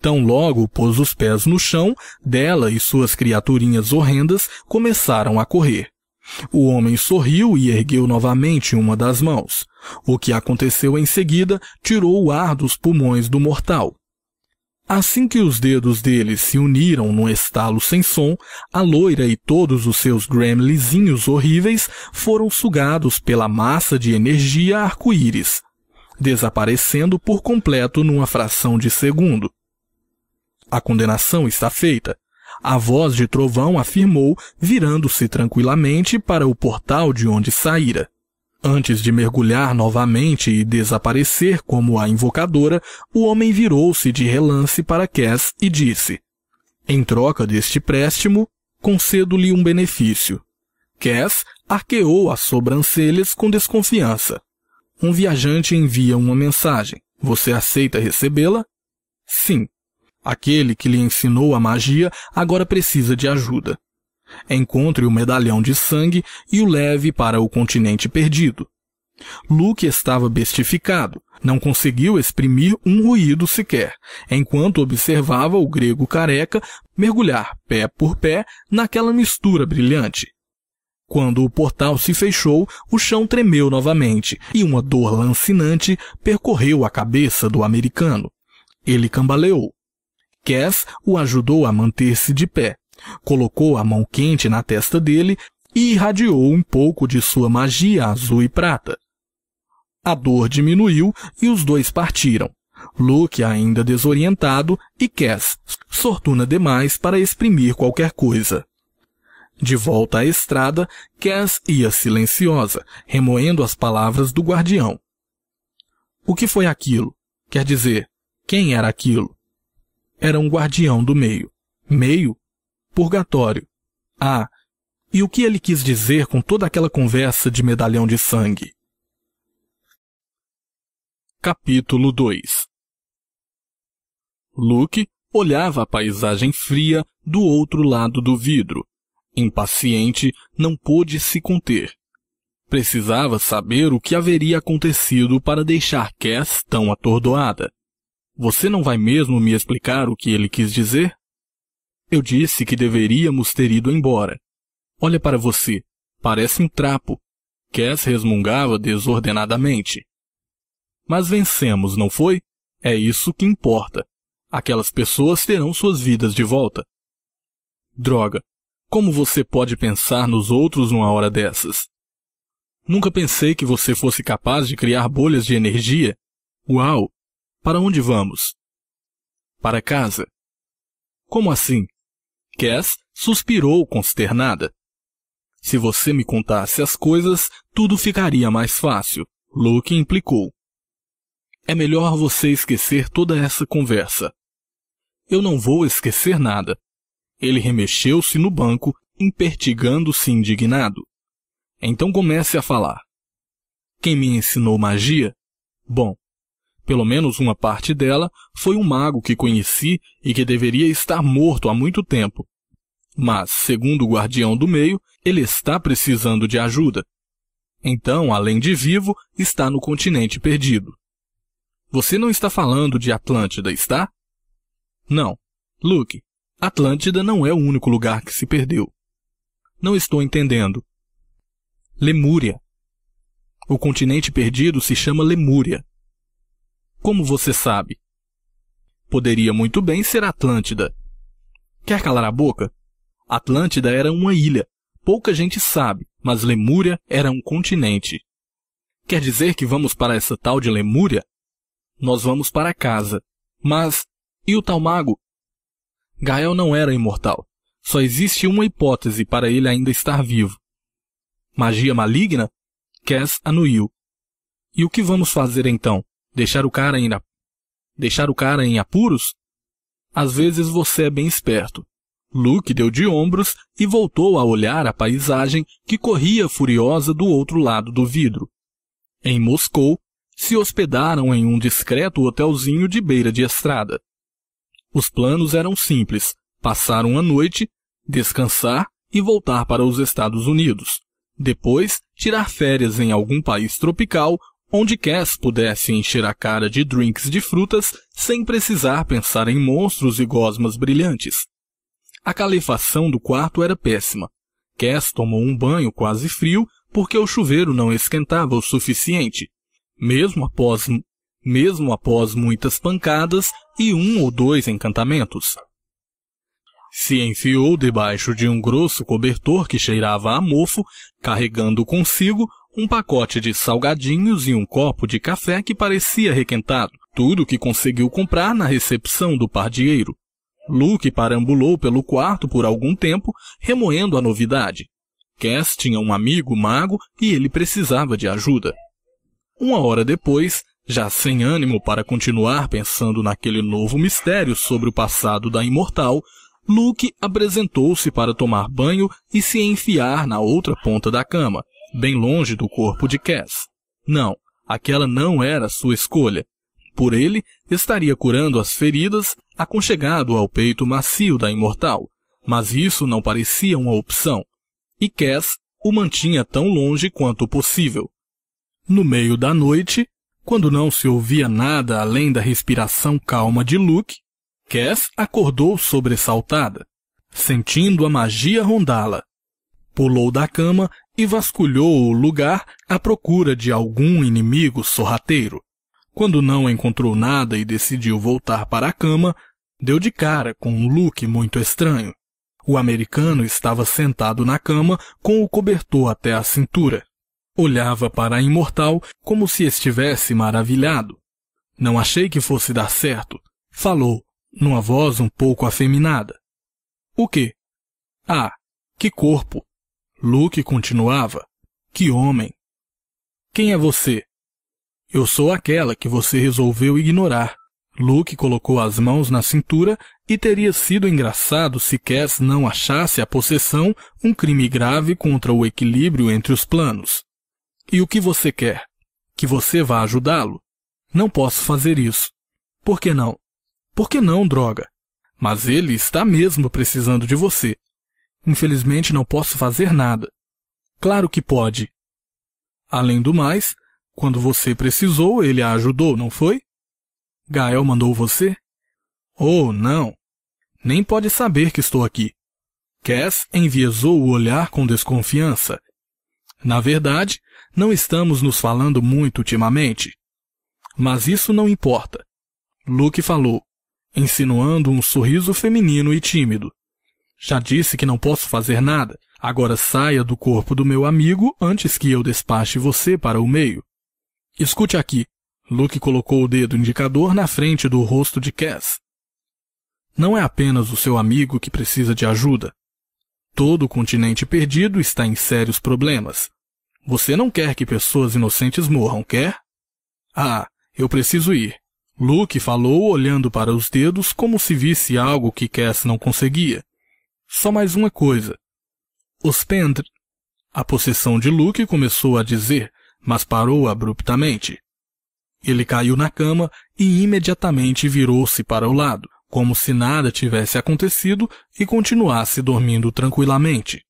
Tão logo pôs os pés no chão, dela e suas criaturinhas horrendas começaram a correr. O homem sorriu e ergueu novamente uma das mãos. O que aconteceu em seguida tirou o ar dos pulmões do mortal. Assim que os dedos dele se uniram num estalo sem som, a loira e todos os seus gremlinzinhos horríveis foram sugados pela massa de energia arco-íris, desaparecendo por completo numa fração de segundo. A condenação está feita. A voz de trovão afirmou, virando-se tranquilamente para o portal de onde saíra. Antes de mergulhar novamente e desaparecer como a invocadora, o homem virou-se de relance para Cass e disse: em troca deste préstimo, concedo-lhe um benefício. Cass arqueou as sobrancelhas com desconfiança. Um viajante envia uma mensagem. Você aceita recebê-la? Sim. Aquele que lhe ensinou a magia agora precisa de ajuda. Encontre o medalhão de sangue e o leve para o continente perdido. Luke estava bestificado, não conseguiu exprimir um ruído sequer, enquanto observava o grego careca mergulhar pé por pé naquela mistura brilhante. Quando o portal se fechou, o chão tremeu novamente e uma dor lancinante percorreu a cabeça do americano. Ele cambaleou. Cass o ajudou a manter-se de pé, colocou a mão quente na testa dele e irradiou um pouco de sua magia azul e prata. A dor diminuiu e os dois partiram, Luke ainda desorientado e Cass, sortuna demais para exprimir qualquer coisa. De volta à estrada, Cass ia silenciosa, remoendo as palavras do guardião. O que foi aquilo? Quer dizer, quem era aquilo? Era um guardião do meio. Meio? Purgatório. Ah, e o que ele quis dizer com toda aquela conversa de medalhão de sangue? Capítulo 2. Luke olhava a paisagem fria do outro lado do vidro. Impaciente, não pôde se conter. Precisava saber o que haveria acontecido para deixar Cass tão atordoada. Você não vai mesmo me explicar o que ele quis dizer? Eu disse que deveríamos ter ido embora. Olha para você. Parece um trapo. Cass resmungava desordenadamente. Mas vencemos, não foi? É isso que importa. Aquelas pessoas terão suas vidas de volta. Droga. Como você pode pensar nos outros numa hora dessas? Nunca pensei que você fosse capaz de criar bolhas de energia. Uau! Para onde vamos? Para casa. Como assim? Cass suspirou consternada. Se você me contasse as coisas, tudo ficaria mais fácil, Luke implicou. É melhor você esquecer toda essa conversa. Eu não vou esquecer nada. Ele remexeu-se no banco, impertigando-se indignado. Então comece a falar. Quem me ensinou magia? Bom, pelo menos uma parte dela foi um mago que conheci e que deveria estar morto há muito tempo. Mas, segundo o guardião do meio, ele está precisando de ajuda. Então, além de vivo, está no continente perdido. Você não está falando de Atlântida, está? Não. Luke, Atlântida não é o único lugar que se perdeu. Não estou entendendo. Lemúria. O continente perdido se chama Lemúria. Como você sabe? Poderia muito bem ser Atlântida. Quer calar a boca? Atlântida era uma ilha. Pouca gente sabe, mas Lemúria era um continente. Quer dizer que vamos para essa tal de Lemúria? Nós vamos para casa. Mas, e o tal mago? Gael não era imortal. Só existe uma hipótese para ele ainda estar vivo. Magia maligna? Cass anuiu. E o que vamos fazer então? Deixar o cara em apuros? Às vezes você é bem esperto. Luke deu de ombros e voltou a olhar a paisagem que corria furiosa do outro lado do vidro. Em Moscou, se hospedaram em um discreto hotelzinho de beira de estrada. Os planos eram simples: passar uma noite, descansar e voltar para os Estados Unidos. Depois, tirar férias em algum país tropical, onde Cass pudesse encher a cara de drinks de frutas sem precisar pensar em monstros e gosmas brilhantes. A calefação do quarto era péssima. Cass tomou um banho quase frio porque o chuveiro não esquentava o suficiente. Mesmo após muitas pancadas e um ou dois encantamentos. Se enfiou debaixo de um grosso cobertor que cheirava a mofo, carregando consigo um pacote de salgadinhos e um copo de café que parecia requentado, tudo que conseguiu comprar na recepção do pardieiro. Luke parambulou pelo quarto por algum tempo, remoendo a novidade. Cass tinha um amigo mago e ele precisava de ajuda. Uma hora depois, já sem ânimo para continuar pensando naquele novo mistério sobre o passado da Imortal, Luke apresentou-se para tomar banho e se enfiar na outra ponta da cama, bem longe do corpo de Cass. Não, aquela não era sua escolha. Por ele, estaria curando as feridas, aconchegado ao peito macio da Imortal. Mas isso não parecia uma opção, e Cass o mantinha tão longe quanto possível. No meio da noite, quando não se ouvia nada além da respiração calma de Luke, Cass acordou sobressaltada, sentindo a magia rondá-la. Pulou da cama e vasculhou o lugar à procura de algum inimigo sorrateiro. Quando não encontrou nada e decidiu voltar para a cama, deu de cara com um Luke muito estranho. O americano estava sentado na cama com o cobertor até a cintura. Olhava para a Imortal como se estivesse maravilhado. Não achei que fosse dar certo, falou, numa voz um pouco afeminada. O quê? Ah, que corpo! Luke continuava. Que homem! Quem é você? Eu sou aquela que você resolveu ignorar. Luke colocou as mãos na cintura e teria sido engraçado se Cass não achasse a possessão um crime grave contra o equilíbrio entre os planos. E o que você quer? Que você vá ajudá-lo? Não posso fazer isso. Por que não? Por que não, droga? Mas ele está mesmo precisando de você. Infelizmente não posso fazer nada. Claro que pode. Além do mais, quando você precisou, ele a ajudou, não foi? Gael mandou você? Oh, não. Nem pode saber que estou aqui. Cass enviesou o olhar com desconfiança. Na verdade, não estamos nos falando muito ultimamente. Mas isso não importa. Luke falou, insinuando um sorriso feminino e tímido. Já disse que não posso fazer nada. Agora saia do corpo do meu amigo antes que eu despache você para o meio. Escute aqui. Luke colocou o dedo indicador na frente do rosto de Cass. Não é apenas o seu amigo que precisa de ajuda. Todo o continente perdido está em sérios problemas. Você não quer que pessoas inocentes morram, quer? Ah, eu preciso ir. Luke falou olhando para os dedos como se visse algo que Cass não conseguia. Só mais uma coisa. Os Pendr... A possessão de Luke começou a dizer, mas parou abruptamente. Ele caiu na cama e imediatamente virou-se para o lado, como se nada tivesse acontecido e continuasse dormindo tranquilamente.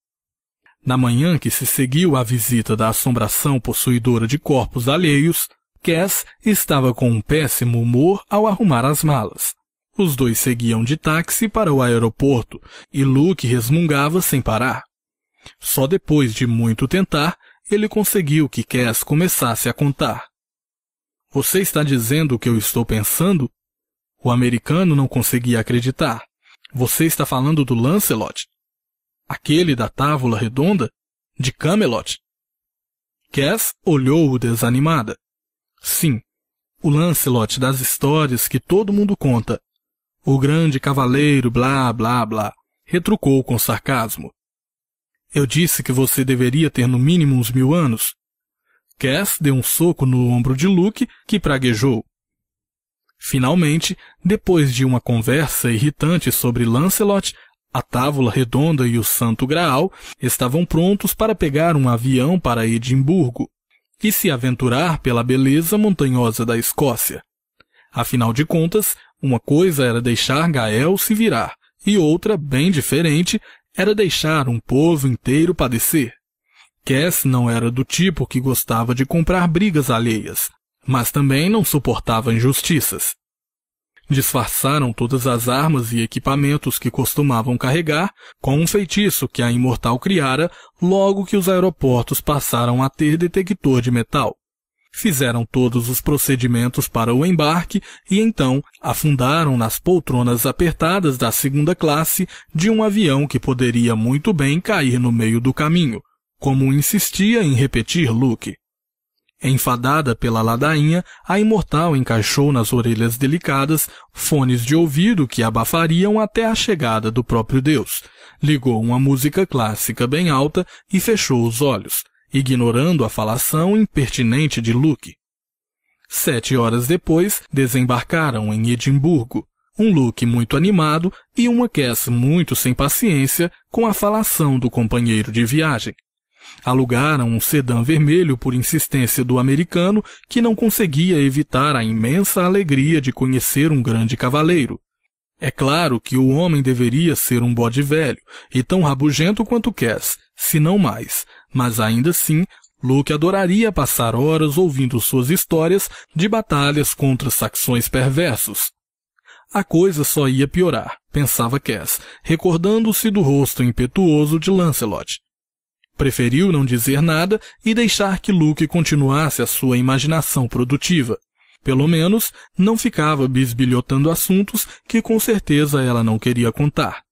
Na manhã que se seguiu à visita da assombração possuidora de corpos alheios, Cass estava com um péssimo humor ao arrumar as malas. Os dois seguiam de táxi para o aeroporto e Luke resmungava sem parar. Só depois de muito tentar, ele conseguiu que Cass começasse a contar. Você está dizendo o que eu estou pensando? O americano não conseguia acreditar. Você está falando do Lancelot? Aquele da távola redonda? De Camelot? Cass olhou-o desanimada. Sim, o Lancelot das histórias que todo mundo conta. O grande cavaleiro, blá, blá, blá. retrucou com sarcasmo. — Eu disse que você deveria ter no mínimo uns 1000 anos. Cass deu um soco no ombro de Luke, que praguejou. Finalmente, depois de uma conversa irritante sobre Lancelot, a Távola Redonda e o Santo Graal estavam prontos para pegar um avião para Edimburgo e se aventurar pela beleza montanhosa da Escócia. Afinal de contas, uma coisa era deixar Gael se virar, e outra, bem diferente, era deixar um povo inteiro padecer. Cass não era do tipo que gostava de comprar brigas alheias, mas também não suportava injustiças. Disfarçaram todas as armas e equipamentos que costumavam carregar com um feitiço que a Imortal criara logo que os aeroportos passaram a ter detector de metal. Fizeram todos os procedimentos para o embarque e então afundaram nas poltronas apertadas da segunda classe de um avião que poderia muito bem cair no meio do caminho, como insistia em repetir Luke. Enfadada pela ladainha, a Imortal encaixou nas orelhas delicadas fones de ouvido que abafariam até a chegada do próprio Deus, ligou uma música clássica bem alta e fechou os olhos, ignorando a falação impertinente de Luke. 7 horas depois, desembarcaram em Edimburgo, um Luke muito animado e uma Cass muito sem paciência com a falação do companheiro de viagem. Alugaram um sedã vermelho por insistência do americano, que não conseguia evitar a imensa alegria de conhecer um grande cavaleiro. É claro que o homem deveria ser um bode velho, e tão rabugento quanto Cass, se não mais, mas ainda assim, Luke adoraria passar horas ouvindo suas histórias de batalhas contra saxões perversos. A coisa só ia piorar, pensava Cass, recordando-se do rosto impetuoso de Lancelot. Preferiu não dizer nada e deixar que Luke continuasse a sua imaginação produtiva. Pelo menos, não ficava bisbilhotando assuntos que com certeza ela não queria contar.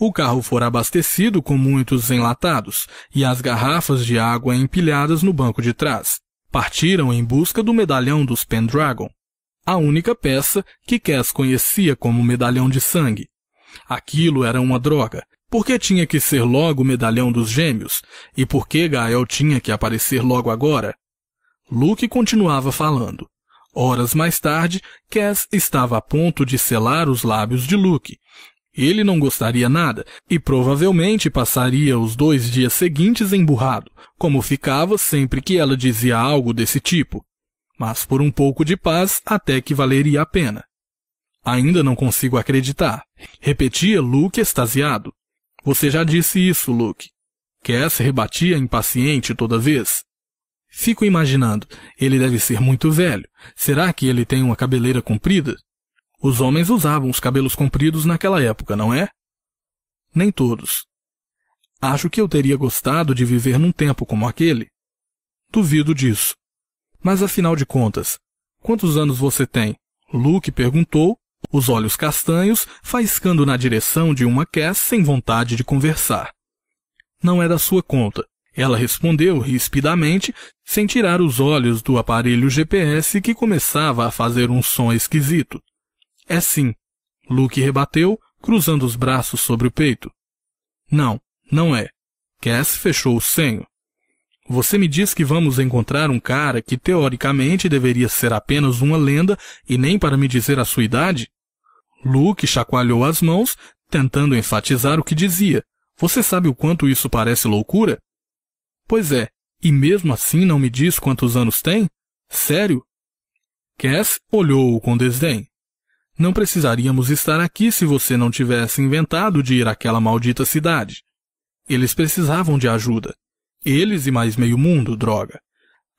O carro fora abastecido com muitos enlatados e as garrafas de água empilhadas no banco de trás. Partiram em busca do medalhão dos Pendragon, a única peça que Cass conhecia como medalhão de sangue. Aquilo era uma droga. Por que tinha que ser logo o medalhão dos gêmeos? E por que Gael tinha que aparecer logo agora? Luke continuava falando. Horas mais tarde, Cass estava a ponto de selar os lábios de Luke. Ele não gostaria nada e provavelmente passaria os 2 dias seguintes emburrado, como ficava sempre que ela dizia algo desse tipo. Mas por um pouco de paz até que valeria a pena. Ainda não consigo acreditar, repetia Luke extasiado. — Você já disse isso, Luke. Cass rebatia impaciente toda vez. — Fico imaginando. Ele deve ser muito velho. Será que ele tem uma cabeleira comprida? Os homens usavam os cabelos compridos naquela época, não é? — Nem todos. — Acho que eu teria gostado de viver num tempo como aquele. — Duvido disso. — Mas, afinal de contas, quantos anos você tem? Luke perguntou, os olhos castanhos faiscando na direção de uma Cass sem vontade de conversar. Não é da sua conta, ela respondeu rispidamente, sem tirar os olhos do aparelho GPS que começava a fazer um som esquisito. É sim, Luke rebateu, cruzando os braços sobre o peito. Não, não é. Cass fechou o senho. Você me diz que vamos encontrar um cara que teoricamente deveria ser apenas uma lenda e nem para me dizer a sua idade? Luke chacoalhou as mãos, tentando enfatizar o que dizia. Você sabe o quanto isso parece loucura? Pois é, e mesmo assim não me diz quantos anos tem? Sério? Cass olhou-o com desdém. Não precisaríamos estar aqui se você não tivesse inventado de ir àquela maldita cidade. Eles precisavam de ajuda. Eles e mais meio mundo, droga.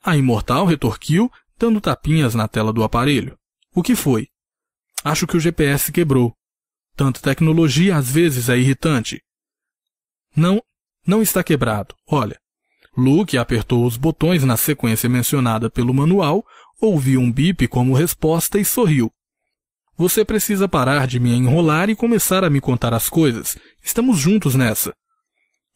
A Imortal retorquiu, dando tapinhas na tela do aparelho. O que foi? Acho que o GPS quebrou. Tanta tecnologia às vezes é irritante. Não, não está quebrado, olha. Luke apertou os botões na sequência mencionada pelo manual, ouviu um bip como resposta e sorriu. Você precisa parar de me enrolar e começar a me contar as coisas. Estamos juntos nessa.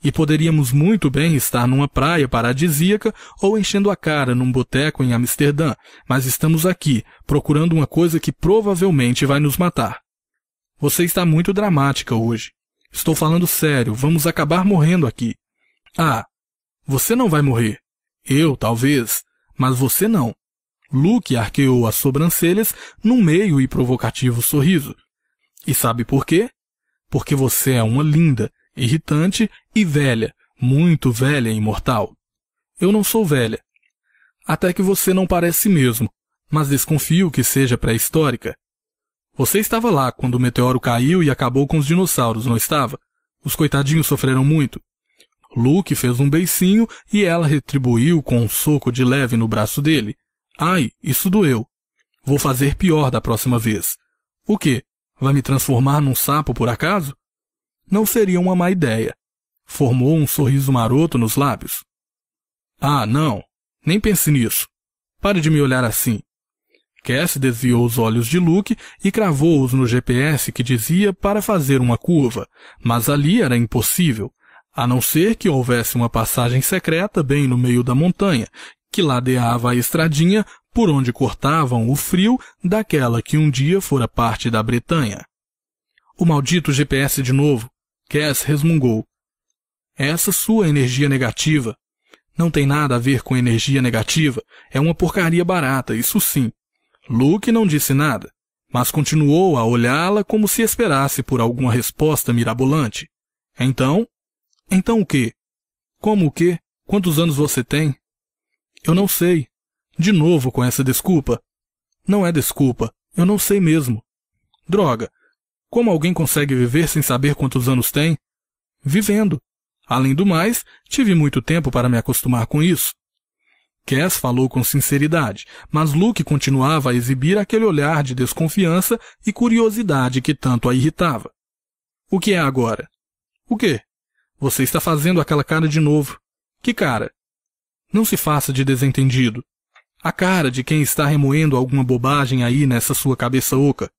E poderíamos muito bem estar numa praia paradisíaca ou enchendo a cara num boteco em Amsterdã, mas estamos aqui, procurando uma coisa que provavelmente vai nos matar. Você está muito dramática hoje. Estou falando sério, vamos acabar morrendo aqui. Ah, você não vai morrer. Eu, talvez, mas você não. Luke arqueou as sobrancelhas num meio e provocativo sorriso. E sabe por quê? Porque você é uma linda, irritante e velha, muito velha, Imortal. Eu não sou velha. Até que você não parece mesmo, mas desconfio que seja pré-histórica. Você estava lá quando o meteoro caiu e acabou com os dinossauros, não estava? Os coitadinhos sofreram muito. Luke fez um beicinho e ela retribuiu com um soco de leve no braço dele. Ai, isso doeu. Vou fazer pior da próxima vez. O quê? Vai me transformar num sapo por acaso? Não seria uma má ideia. Formou um sorriso maroto nos lábios. Ah, não. Nem pense nisso. Pare de me olhar assim. Cass desviou os olhos de Luke e cravou-os no GPS que dizia para fazer uma curva, mas ali era impossível, a não ser que houvesse uma passagem secreta bem no meio da montanha, que ladeava a estradinha por onde cortavam o frio daquela que um dia fora parte da Bretanha. O maldito GPS de novo, Cass resmungou. Essa sua energia negativa. Não tem nada a ver com energia negativa, é uma porcaria barata, isso sim. Luke não disse nada, mas continuou a olhá-la como se esperasse por alguma resposta mirabolante. Então? Então o quê? Como o quê? Quantos anos você tem? Eu não sei. De novo com essa desculpa. Não é desculpa, eu não sei mesmo. Droga, como alguém consegue viver sem saber quantos anos tem? Vivendo. Além do mais, tive muito tempo para me acostumar com isso. Cass falou com sinceridade, mas Luke continuava a exibir aquele olhar de desconfiança e curiosidade que tanto a irritava. O que é agora? O quê? Você está fazendo aquela cara de novo. Que cara? Não se faça de desentendido. A cara de quem está remoendo alguma bobagem aí nessa sua cabeça oca.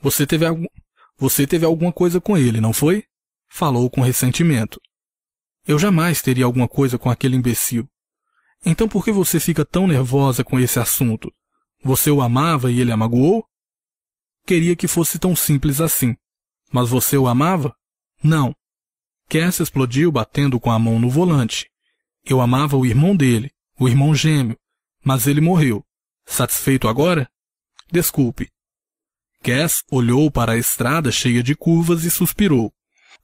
Você teve alguma coisa com ele, não foi? Falou com ressentimento. Eu jamais teria alguma coisa com aquele imbecil. Então por que você fica tão nervosa com esse assunto? Você o amava e ele a magoou? Queria que fosse tão simples assim. Mas você o amava? Não. Cass explodiu batendo com a mão no volante. Eu amava o irmão dele, o irmão gêmeo, mas ele morreu. Satisfeito agora? Desculpe. Cass olhou para a estrada cheia de curvas e suspirou.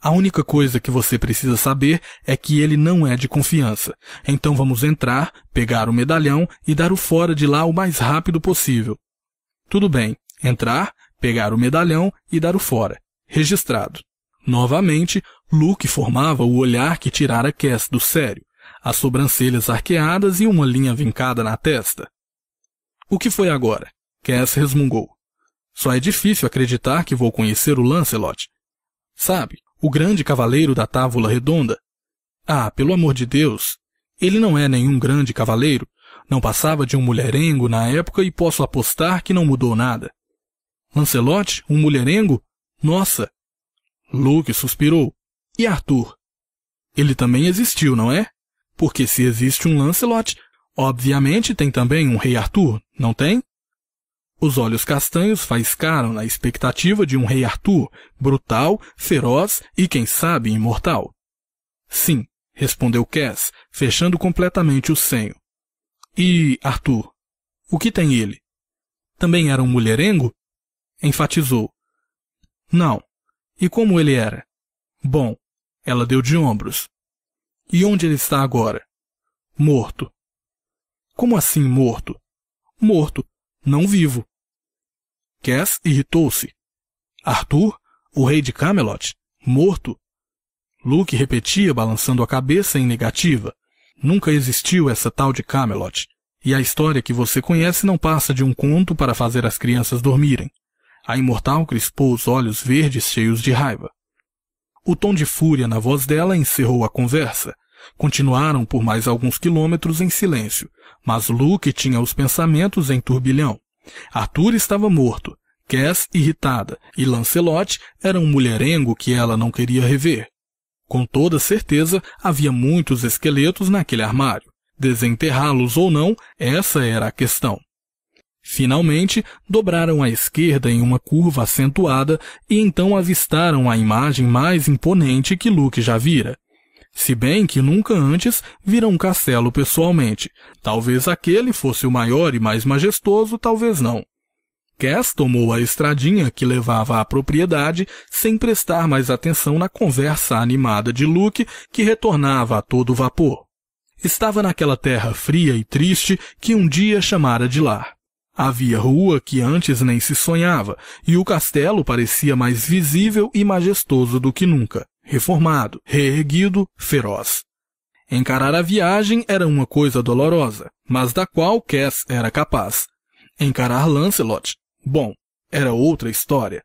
A única coisa que você precisa saber é que ele não é de confiança. Então vamos entrar, pegar o medalhão e dar o fora de lá o mais rápido possível. Tudo bem, entrar, pegar o medalhão e dar o fora. Registrado. Novamente, Luke formava o olhar que tirara Cass do sério, as sobrancelhas arqueadas e uma linha vincada na testa. O que foi agora? Cass resmungou. Só é difícil acreditar que vou conhecer o Lancelot. Sabe? O grande cavaleiro da Távola Redonda? Ah, pelo amor de Deus! Ele não é nenhum grande cavaleiro. Não passava de um mulherengo na época e posso apostar que não mudou nada. Lancelot? Um mulherengo? Nossa! Luke suspirou. E Arthur? Ele também existiu, não é? Porque se existe um Lancelot, obviamente tem também um rei Arthur, não tem? Os olhos castanhos faiscaram na expectativa de um rei Arthur, brutal, feroz e, quem sabe, imortal. Sim, respondeu Cass, fechando completamente o senho. E, Arthur, o que tem ele? Também era um mulherengo? Enfatizou. Não. E como ele era? Bom, ela deu de ombros. E onde ele está agora? Morto. Como assim morto? Morto. Não vivo. Cass irritou-se. Arthur, o rei de Camelot, morto? Luke repetia, balançando a cabeça em negativa. Nunca existiu essa tal de Camelot, e a história que você conhece não passa de um conto para fazer as crianças dormirem. A Imortal crispou os olhos verdes cheios de raiva. O tom de fúria na voz dela encerrou a conversa. Continuaram por mais alguns quilômetros em silêncio, mas Luke tinha os pensamentos em turbilhão. Arthur estava morto, Cass irritada, e Lancelot era um mulherengo que ela não queria rever. Com toda certeza, havia muitos esqueletos naquele armário. Desenterrá-los ou não, essa era a questão. Finalmente, dobraram à esquerda em uma curva acentuada e então avistaram a imagem mais imponente que Luke já vira. Se bem que nunca antes vira um castelo pessoalmente. Talvez aquele fosse o maior e mais majestoso, talvez não. Cass tomou a estradinha que levava à propriedade sem prestar mais atenção na conversa animada de Luke, que retornava a todo vapor. Estava naquela terra fria e triste que um dia chamara de lar. Havia rua que antes nem se sonhava, e o castelo parecia mais visível e majestoso do que nunca. Reformado, reerguido, feroz. Encarar a viagem era uma coisa dolorosa, mas da qual Cass era capaz. Encarar Lancelot, bom, era outra história.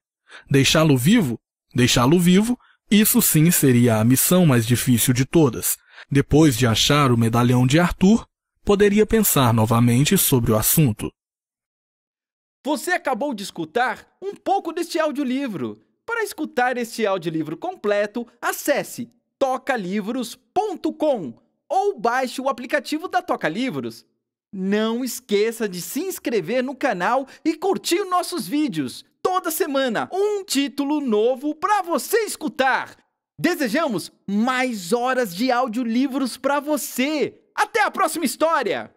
Deixá-lo vivo, isso sim seria a missão mais difícil de todas. Depois de achar o medalhão de Arthur, poderia pensar novamente sobre o assunto. Você acabou de escutar um pouco deste audiolivro. Para escutar este audiolivro completo, acesse tocalivros.com ou baixe o aplicativo da Toca Livros. Não esqueça de se inscrever no canal e curtir nossos vídeos. Toda semana, um título novo para você escutar. Desejamos mais horas de audiolivros para você. Até a próxima história!